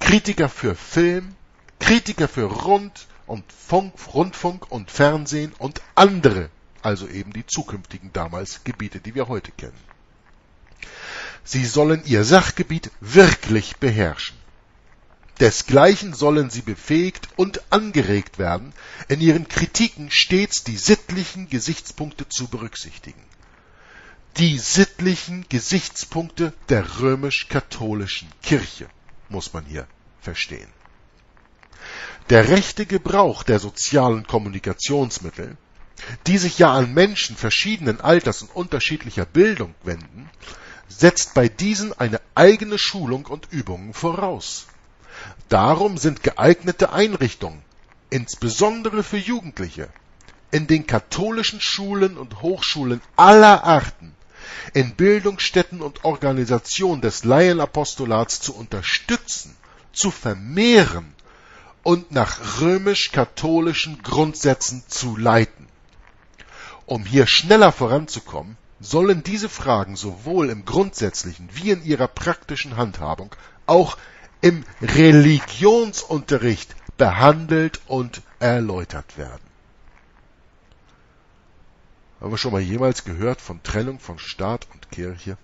Kritiker für Film, Kritiker für Rundfunk und Fernsehen und andere, also eben die zukünftigen damals Gebiete, die wir heute kennen. Sie sollen ihr Sachgebiet wirklich beherrschen. Desgleichen sollen sie befähigt und angeregt werden, in ihren Kritiken stets die sittlichen Gesichtspunkte zu berücksichtigen. Die sittlichen Gesichtspunkte der römisch-katholischen Kirche, muss man hier verstehen. Der rechte Gebrauch der sozialen Kommunikationsmittel, die sich ja an Menschen verschiedenen Alters und unterschiedlicher Bildung wenden, setzt bei diesen eine eigene Schulung und Übungen voraus. Darum sind geeignete Einrichtungen, insbesondere für Jugendliche, in den katholischen Schulen und Hochschulen aller Arten, in Bildungsstätten und Organisationen des Laienapostolats zu unterstützen, zu vermehren und nach römisch-katholischen Grundsätzen zu leiten. Um hier schneller voranzukommen, sollen diese Fragen sowohl im Grundsätzlichen wie in ihrer praktischen Handhabung auch im Religionsunterricht behandelt und erläutert werden. Haben wir schon mal jemals gehört von Trennung von Staat und Kirche?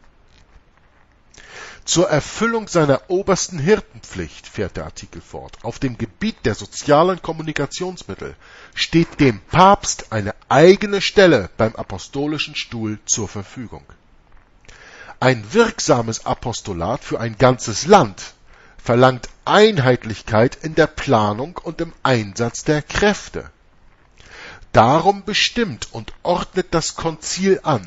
Zur Erfüllung seiner obersten Hirtenpflicht, fährt der Artikel fort, auf dem Gebiet der sozialen Kommunikationsmittel steht dem Papst eine eigene Stelle beim apostolischen Stuhl zur Verfügung. Ein wirksames Apostolat für ein ganzes Land verlangt Einheitlichkeit in der Planung und im Einsatz der Kräfte. Darum bestimmt und ordnet das Konzil an,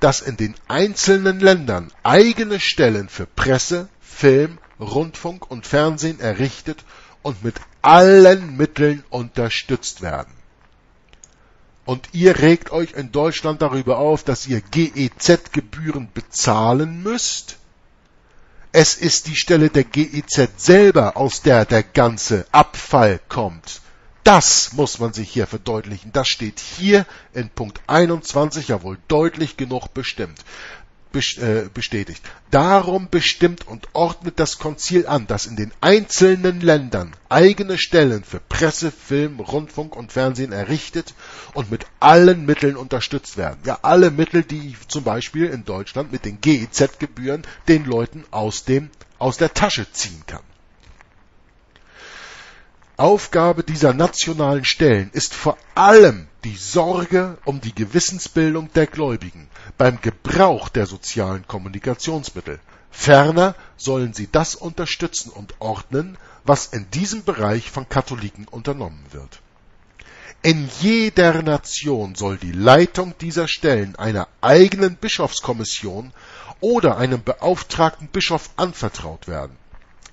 dass in den einzelnen Ländern eigene Stellen für Presse, Film, Rundfunk und Fernsehen errichtet und mit allen Mitteln unterstützt werden. Und ihr regt euch in Deutschland darüber auf, dass ihr GEZ-Gebühren bezahlen müsst? Es ist die Stelle der GEZ selber, aus der der ganze Abfall kommt. Das muss man sich hier verdeutlichen. Das steht hier in Punkt 21 ja wohl deutlich genug bestätigt. Darum bestimmt und ordnet das Konzil an, dass in den einzelnen Ländern eigene Stellen für Presse, Film, Rundfunk und Fernsehen errichtet und mit allen Mitteln unterstützt werden. Ja, alle Mittel, die zum Beispiel in Deutschland mit den GEZ-Gebühren den Leuten aus der Tasche ziehen kann. Aufgabe dieser nationalen Stellen ist vor allem die Sorge um die Gewissensbildung der Gläubigen beim Gebrauch der sozialen Kommunikationsmittel. Ferner sollen sie das unterstützen und ordnen, was in diesem Bereich von Katholiken unternommen wird. In jeder Nation soll die Leitung dieser Stellen einer eigenen Bischofskommission oder einem beauftragten Bischof anvertraut werden.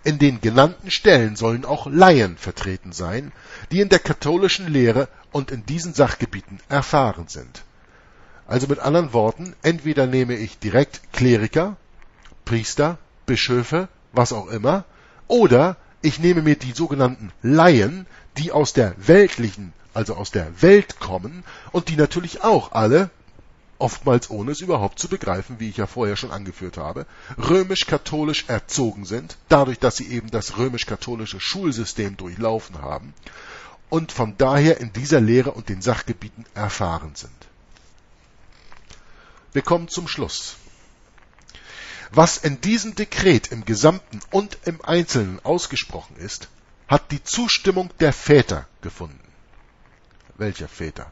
In den genannten Stellen sollen auch Laien vertreten sein, die in der katholischen Lehre und in diesen Sachgebieten erfahren sind. Also mit anderen Worten, entweder nehme ich direkt Kleriker, Priester, Bischöfe, was auch immer, oder ich nehme mir die sogenannten Laien, die aus der weltlichen, also aus der Welt kommen und die natürlich auch alle, oftmals ohne es überhaupt zu begreifen, wie ich ja vorher schon angeführt habe, römisch-katholisch erzogen sind, dadurch, dass sie eben das römisch-katholische Schulsystem durchlaufen haben und von daher in dieser Lehre und den Sachgebieten erfahren sind. Wir kommen zum Schluss. Was in diesem Dekret im Gesamten und im Einzelnen ausgesprochen ist, hat die Zustimmung der Väter gefunden. Welcher Väter?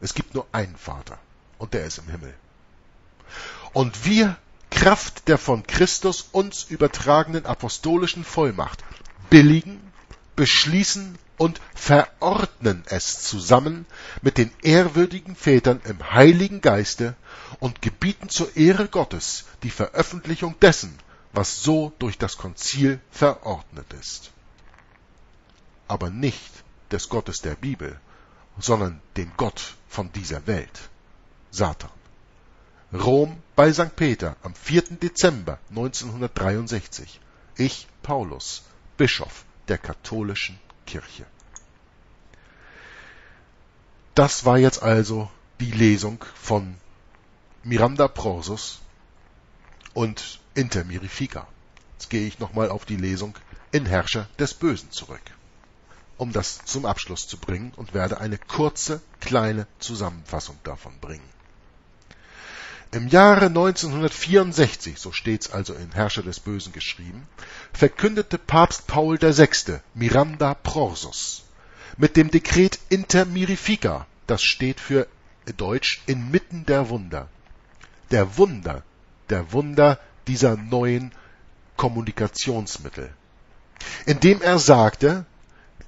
Es gibt nur einen Vater. Und der ist im Himmel. Und wir, Kraft der von Christus uns übertragenen apostolischen Vollmacht, billigen, beschließen und verordnen es zusammen mit den ehrwürdigen Vätern im Heiligen Geiste und gebieten zur Ehre Gottes die Veröffentlichung dessen, was so durch das Konzil verordnet ist. Aber nicht des Gottes der Bibel, sondern dem Gott von dieser Welt. Satan. Rom bei St. Peter am 4. Dezember 1963. Ich, Paulus, Bischof der katholischen Kirche. Das war jetzt also die Lesung von Miranda Prorsus und Inter Mirifica. Jetzt gehe ich nochmal auf die Lesung in Herrscher des Bösen zurück, um das zum Abschluss zu bringen, und werde eine kurze, kleine Zusammenfassung davon bringen. Im Jahre 1964, so steht's also in Herrscher des Bösen geschrieben, verkündete Papst Paul VI. Miranda Prorsus mit dem Dekret Inter Mirifica, das steht für Deutsch inmitten der Wunder dieser neuen Kommunikationsmittel, indem er sagte,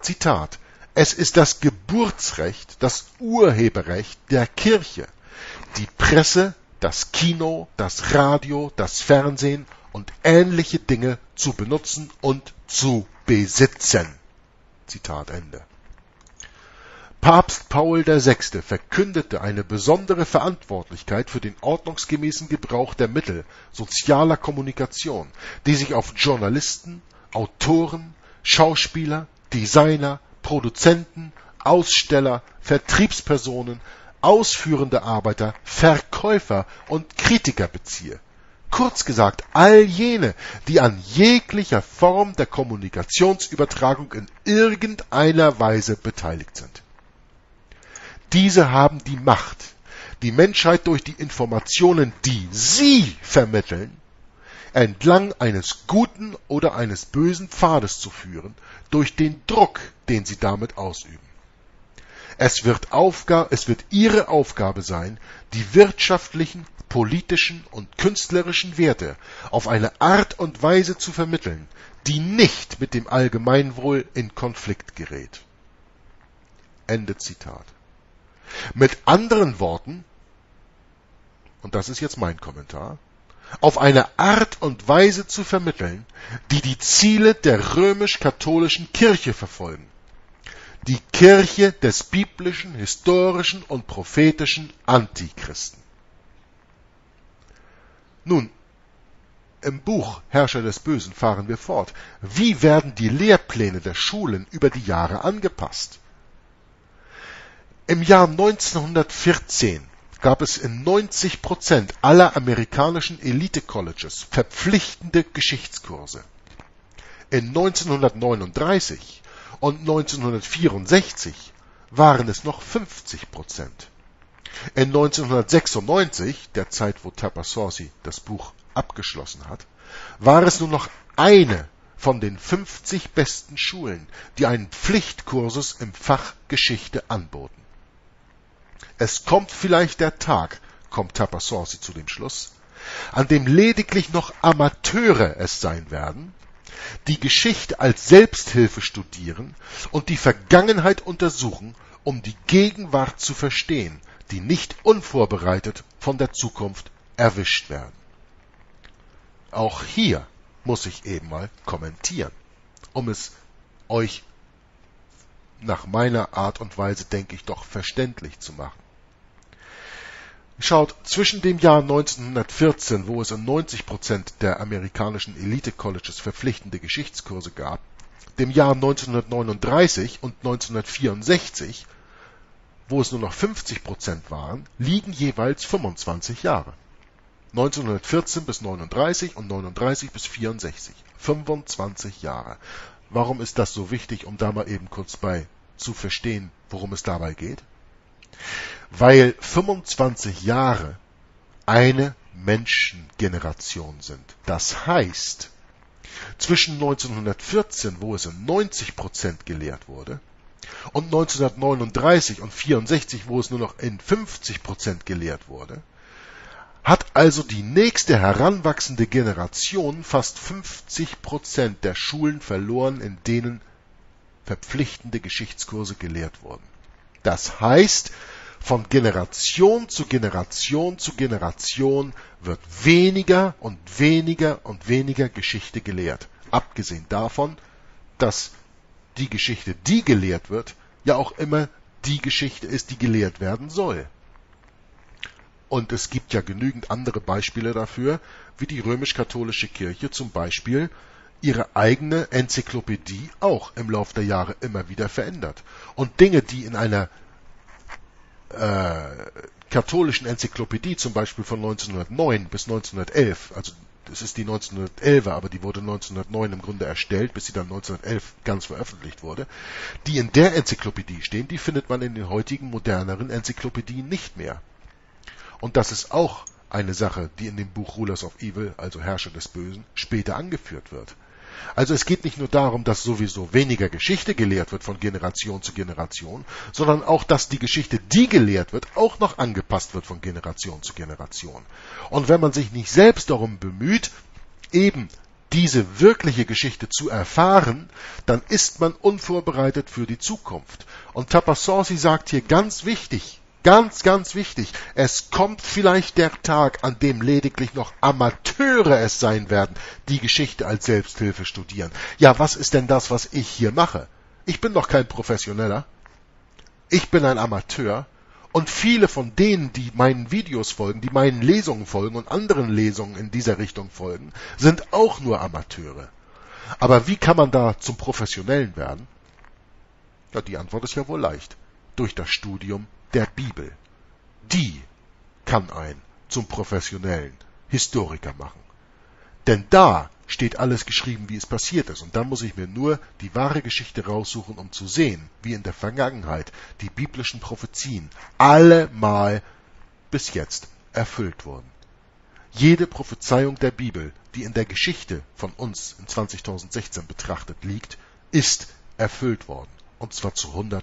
Zitat, es ist das Geburtsrecht, das Urheberrecht der Kirche, die Presse, das Kino, das Radio, das Fernsehen und ähnliche Dinge zu benutzen und zu besitzen. Zitat Ende. Papst Paul VI. Verkündete eine besondere Verantwortlichkeit für den ordnungsgemäßen Gebrauch der Mittel sozialer Kommunikation, die sich auf Journalisten, Autoren, Schauspieler, Designer, Produzenten, Aussteller, Vertriebspersonen, ausführende Arbeiter, Verkäufer und Kritiker beziehe. Kurz gesagt, all jene, die an jeglicher Form der Kommunikationsübertragung in irgendeiner Weise beteiligt sind. Diese haben die Macht, die Menschheit durch die Informationen, die sie vermitteln, entlang eines guten oder eines bösen Pfades zu führen, durch den Druck, den sie damit ausüben. Es wird ihre Aufgabe sein, die wirtschaftlichen, politischen und künstlerischen Werte auf eine Art und Weise zu vermitteln, die nicht mit dem Allgemeinwohl in Konflikt gerät. Ende Zitat. Mit anderen Worten, und das ist jetzt mein Kommentar, auf eine Art und Weise zu vermitteln, die die Ziele der römisch-katholischen Kirche verfolgen. Die Kirche des biblischen, historischen und prophetischen Antichristen. Nun, im Buch Herrscher des Bösen fahren wir fort. Wie werden die Lehrpläne der Schulen über die Jahre angepasst? Im Jahr 1914 gab es in 90% aller amerikanischen Elite-Colleges verpflichtende Geschichtskurse. In 1939 und 1964 waren es noch 50%. In 1996, der Zeit, wo Tupper Saussy das Buch abgeschlossen hat, war es nur noch eine von den 50 besten Schulen, die einen Pflichtkursus im Fach Geschichte anboten. Es kommt vielleicht der Tag, kommt Tupper Saussy zu dem Schluss, an dem lediglich noch Amateure es sein werden, die Geschichte als Selbsthilfe studieren und die Vergangenheit untersuchen, um die Gegenwart zu verstehen, die nicht unvorbereitet von der Zukunft erwischt werden. Auch hier muss ich eben mal kommentieren, um es euch nach meiner Art und Weise, denke ich, doch verständlich zu machen. Schaut, zwischen dem Jahr 1914, wo es in 90% der amerikanischen Elite-Colleges verpflichtende Geschichtskurse gab, dem Jahr 1939 und 1964, wo es nur noch 50% waren, liegen jeweils 25 Jahre. 1914 bis 39 und 39 bis 64. 25 Jahre. Warum ist das so wichtig, um da mal eben kurz bei zu verstehen, worum es dabei geht? Weil 25 Jahre eine Menschengeneration sind. Das heißt, zwischen 1914, wo es in 90% gelehrt wurde, und 1939 und 64, wo es nur noch in 50% gelehrt wurde, hat also die nächste heranwachsende Generation fast 50% der Schulen verloren, in denen verpflichtende Geschichtskurse gelehrt wurden. Das heißt, von Generation zu Generation zu Generation wird weniger und weniger und weniger Geschichte gelehrt. Abgesehen davon, dass die Geschichte, die gelehrt wird, ja auch immer die Geschichte ist, die gelehrt werden soll. Und es gibt ja genügend andere Beispiele dafür, wie die römisch-katholische Kirche zum Beispiel ihre eigene Enzyklopädie auch im Laufe der Jahre immer wieder verändert. Und Dinge, die in einer katholischen Enzyklopädie zum Beispiel von 1909 bis 1911, also es ist die 1911er, aber die wurde 1909 im Grunde erstellt, bis sie dann 1911 ganz veröffentlicht wurde, die in der Enzyklopädie stehen, die findet man in den heutigen moderneren Enzyklopädien nicht mehr. Und das ist auch eine Sache, die in dem Buch Rulers of Evil, also Herrscher des Bösen, später angeführt wird. Also es geht nicht nur darum, dass sowieso weniger Geschichte gelehrt wird von Generation zu Generation, sondern auch, dass die Geschichte, die gelehrt wird, auch noch angepasst wird von Generation zu Generation. Und wenn man sich nicht selbst darum bemüht, eben diese wirkliche Geschichte zu erfahren, dann ist man unvorbereitet für die Zukunft. Und Tupper Saussy sagt hier ganz, ganz wichtig, es kommt vielleicht der Tag, an dem lediglich noch Amateure es sein werden, die Geschichte als Selbsthilfe studieren. Ja, was ist denn das, was ich hier mache? Ich bin doch kein Professioneller. Ich bin ein Amateur. Und viele von denen, die meinen Videos folgen, die meinen Lesungen folgen und anderen Lesungen in dieser Richtung folgen, sind auch nur Amateure. Aber wie kann man da zum Professionellen werden? Ja, die Antwort ist ja wohl leicht. Durch das Studium der Bibel. Die kann einen zum professionellen Historiker machen. Denn da steht alles geschrieben, wie es passiert ist. Und da muss ich mir nur die wahre Geschichte raussuchen, um zu sehen, wie in der Vergangenheit die biblischen Prophezien allemal bis jetzt erfüllt wurden. Jede Prophezeiung der Bibel, die in der Geschichte von uns in 2016 betrachtet liegt, ist erfüllt worden. Und zwar zu 100%.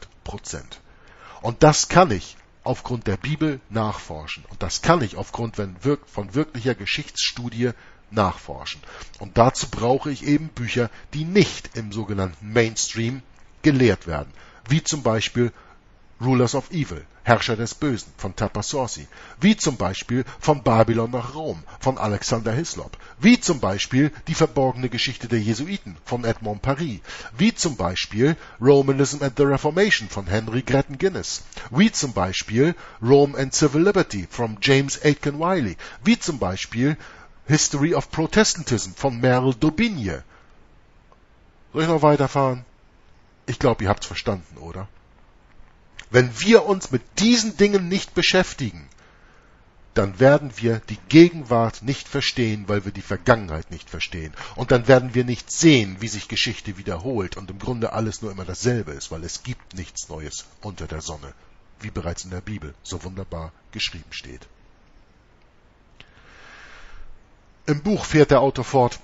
Und das kann ich aufgrund der Bibel nachforschen. Und das kann ich aufgrund von wirklicher Geschichtsstudie nachforschen. Und dazu brauche ich eben Bücher, die nicht im sogenannten Mainstream gelehrt werden. Wie zum Beispiel Rulers of Evil, Herrscher des Bösen von Tupper Saussy, wie zum Beispiel Von Babylon nach Rom von Alexander Hislop, wie zum Beispiel Die verborgene Geschichte der Jesuiten von Edmond Paris, wie zum Beispiel Romanism and the Reformation von Henry Gretten Guinness, wie zum Beispiel Rome and Civil Liberty von James Aitken Wiley, wie zum Beispiel History of Protestantism von Meryl Daubigne. Soll ich noch weiterfahren? Ich glaube, ihr habt's verstanden, oder? Wenn wir uns mit diesen Dingen nicht beschäftigen, dann werden wir die Gegenwart nicht verstehen, weil wir die Vergangenheit nicht verstehen. Und dann werden wir nicht sehen, wie sich Geschichte wiederholt und im Grunde alles nur immer dasselbe ist, weil es gibt nichts Neues unter der Sonne, wie bereits in der Bibel so wunderbar geschrieben steht. Im Buch fährt der Autor fort: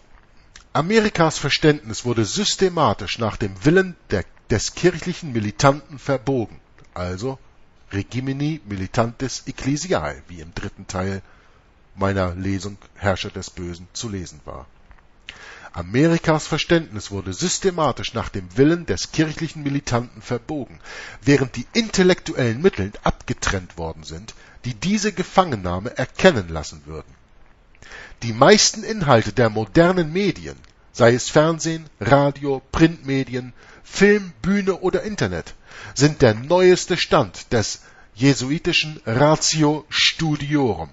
Amerikas Verständnis wurde systematisch nach dem Willen des kirchlichen Militanten verbogen, also Regimini militantis ecclesiae, wie im dritten Teil meiner Lesung Herrscher des Bösen zu lesen war. Amerikas Verständnis wurde systematisch nach dem Willen des kirchlichen Militanten verbogen, während die intellektuellen Mittel abgetrennt worden sind, die diese Gefangennahme erkennen lassen würden. Die meisten Inhalte der modernen Medien, sei es Fernsehen, Radio, Printmedien, Film, Bühne oder Internet, sind der neueste Stand des jesuitischen Ratio Studiorum.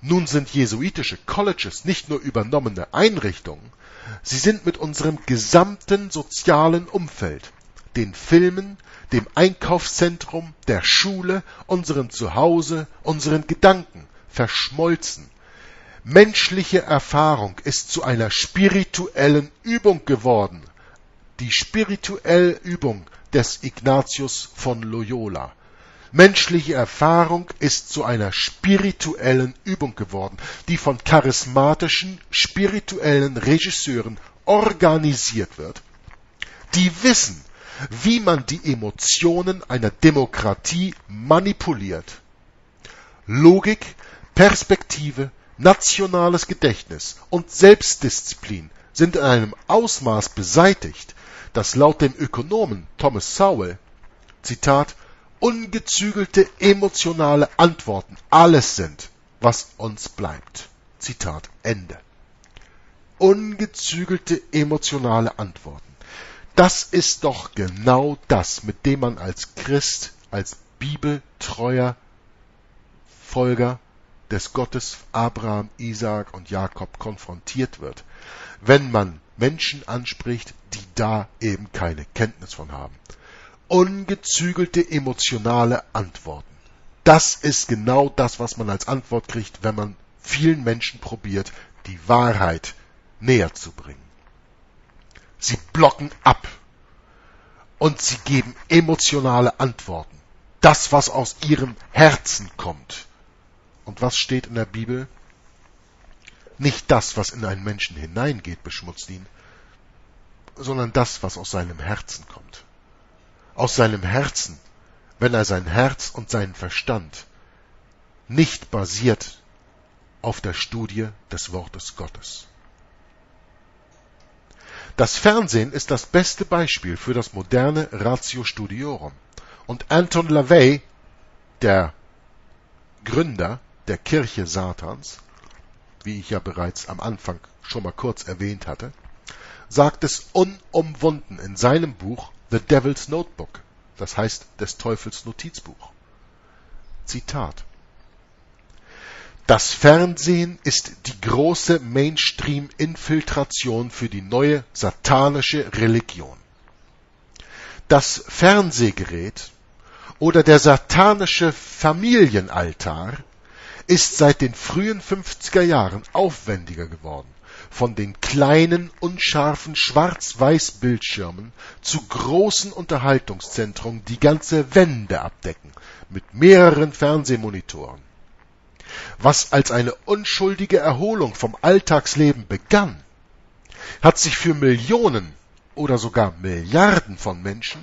Nun sind jesuitische Colleges nicht nur übernommene Einrichtungen, sie sind mit unserem gesamten sozialen Umfeld, den Filmen, dem Einkaufszentrum, der Schule, unserem Zuhause, unseren Gedanken verschmolzen. Menschliche Erfahrung ist zu einer spirituellen Übung geworden, die spirituelle Übung des Ignatius von Loyola. Menschliche Erfahrung ist zu einer spirituellen Übung geworden, die von charismatischen, spirituellen Regisseuren organisiert wird, die wissen, wie man die Emotionen einer Demokratie manipuliert. Logik, Perspektive, nationales Gedächtnis und Selbstdisziplin sind in einem Ausmaß beseitigt, das laut dem Ökonomen Thomas Sowell, Zitat, ungezügelte emotionale Antworten alles sind, was uns bleibt. Zitat Ende. Ungezügelte emotionale Antworten. Das ist doch genau das, mit dem man als Christ, als bibeltreuer Folger des Gottes Abraham, Isaak und Jakob konfrontiert wird, wenn man Menschen anspricht, die da eben keine Kenntnis von haben. Ungezügelte emotionale Antworten. Das ist genau das, was man als Antwort kriegt, wenn man vielen Menschen probiert, die Wahrheit näher zu bringen. Sie blocken ab und sie geben emotionale Antworten. Das, was aus ihrem Herzen kommt. Und was steht in der Bibel? Nicht das, was in einen Menschen hineingeht, beschmutzt ihn, sondern das, was aus seinem Herzen kommt. Aus seinem Herzen, wenn er sein Herz und seinen Verstand nicht basiert auf der Studie des Wortes Gottes. Das Fernsehen ist das beste Beispiel für das moderne Ratio Studiorum. Und Anton LaVey, der Gründer der Kirche Satans, wie ich ja bereits am Anfang schon mal kurz erwähnt hatte, sagt es unumwunden in seinem Buch The Devil's Notebook, das heißt Des Teufels Notizbuch. Zitat: Das Fernsehen ist die große Mainstream-Infiltration für die neue satanische Religion. Das Fernsehgerät oder der satanische Familienaltar ist seit den frühen 50er Jahren aufwendiger geworden, von den kleinen, unscharfen Schwarz-Weiß-Bildschirmen zu großen Unterhaltungszentren, die ganze Wände abdecken, mit mehreren Fernsehmonitoren. Was als eine unschuldige Erholung vom Alltagsleben begann, hat sich für Millionen oder sogar Milliarden von Menschen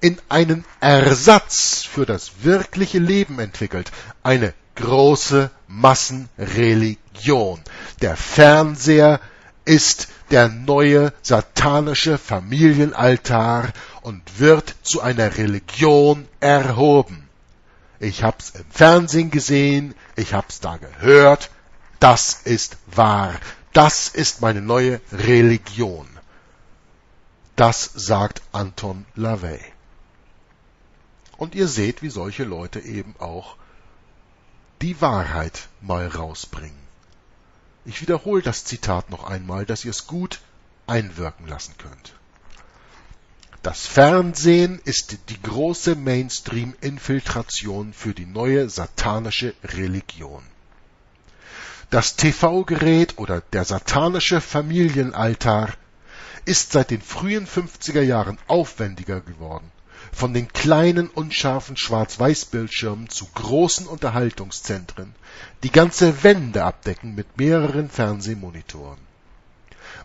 in einen Ersatz für das wirkliche Leben entwickelt, eine große Massenreligion. Der Fernseher ist der neue satanische Familienaltar und wird zu einer Religion erhoben. Ich hab's im Fernsehen gesehen, ich hab's da gehört, das ist wahr, das ist meine neue Religion. Das sagt Anton LaVey. Und ihr seht, wie solche Leute eben auch die Wahrheit mal rausbringen. Ich wiederhole das Zitat noch einmal, dass ihr es gut einwirken lassen könnt. Das Fernsehen ist die große Mainstream-Infiltration für die neue satanische Religion. Das TV-Gerät oder der satanische Familienaltar ist seit den frühen 50er Jahren aufwendiger geworden. Von den kleinen, unscharfen Schwarz-Weiß-Bildschirmen zu großen Unterhaltungszentren, die ganze Wände abdecken mit mehreren Fernsehmonitoren.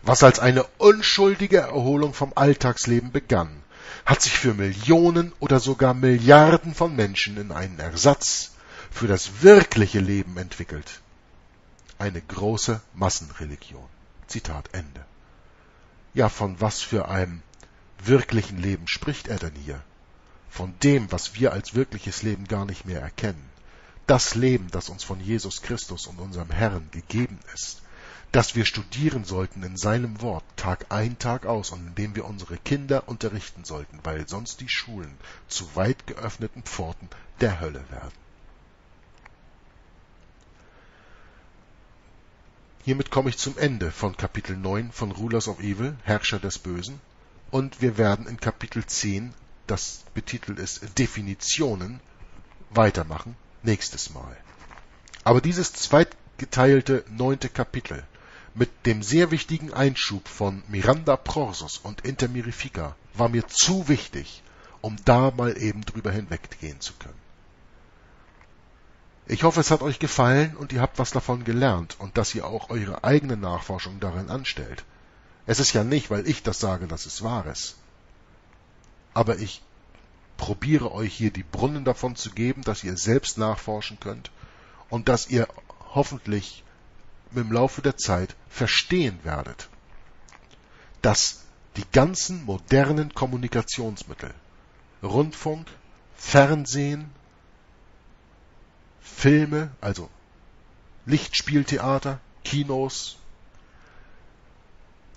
Was als eine unschuldige Erholung vom Alltagsleben begann, hat sich für Millionen oder sogar Milliarden von Menschen in einen Ersatz für das wirkliche Leben entwickelt. Eine große Massenreligion. Zitat Ende. Ja, von was für einem wirklichen Leben spricht er denn hier? Von dem, was wir als wirkliches Leben gar nicht mehr erkennen. Das Leben, das uns von Jesus Christus und unserem Herrn gegeben ist. Das wir studieren sollten in seinem Wort, Tag ein, Tag aus, und in dem wir unsere Kinder unterrichten sollten, weil sonst die Schulen zu weit geöffneten Pforten der Hölle werden. Hiermit komme ich zum Ende von Kapitel 9 von Rulers of Evil, Herrscher des Bösen, und wir werden in Kapitel 10, das betitelt ist Definitionen, weitermachen, nächstes Mal. Aber dieses zweitgeteilte 9. Kapitel mit dem sehr wichtigen Einschub von Miranda Prorsus und Inter Mirifica war mir zu wichtig, um da mal eben drüber hinweggehen zu können. Ich hoffe, es hat euch gefallen und ihr habt was davon gelernt und dass ihr auch eure eigene Nachforschung darin anstellt. Es ist ja nicht, weil ich das sage, dass es wahr ist. Aber ich probiere euch hier die Brunnen davon zu geben, dass ihr selbst nachforschen könnt und dass ihr hoffentlich im Laufe der Zeit verstehen werdet, dass die ganzen modernen Kommunikationsmittel, Rundfunk, Fernsehen, Filme, also Lichtspieltheater, Kinos,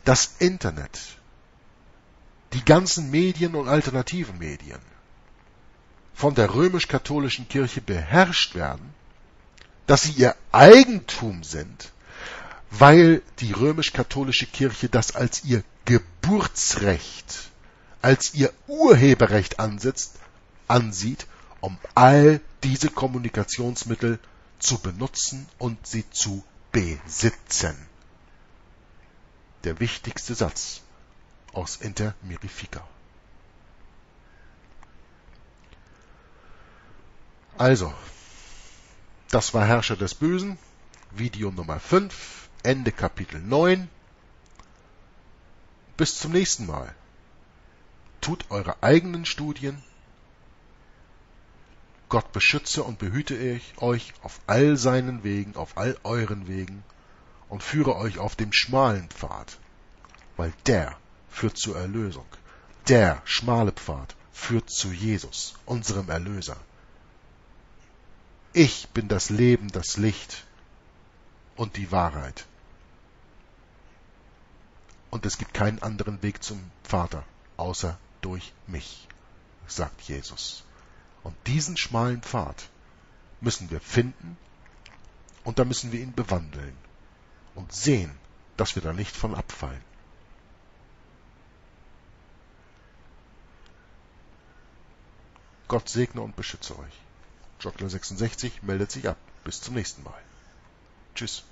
das Internet, die ganzen Medien und alternativen Medien von der römisch-katholischen Kirche beherrscht werden, dass sie ihr Eigentum sind, weil die römisch-katholische Kirche das als ihr Geburtsrecht, als ihr Urheberrecht ansieht, um all diese Kommunikationsmittel zu benutzen und sie zu besitzen. Der wichtigste Satz aus Inter Mirifica. Also, das war Herrscher des Bösen, Video Nummer 5, Ende Kapitel 9. Bis zum nächsten Mal. Tut eure eigenen Studien. Gott beschütze und behüte euch auf all seinen Wegen, auf all euren Wegen. Und führe euch auf dem schmalen Pfad, weil der führt zur Erlösung. Der schmale Pfad führt zu Jesus, unserem Erlöser. Ich bin das Leben, das Licht und die Wahrheit. Und es gibt keinen anderen Weg zum Vater, außer durch mich, sagt Jesus. Und diesen schmalen Pfad müssen wir finden und da müssen wir ihn bewandeln. Und sehen, dass wir da nicht von abfallen. Gott segne und beschütze euch. Jockler66 meldet sich ab. Bis zum nächsten Mal. Tschüss.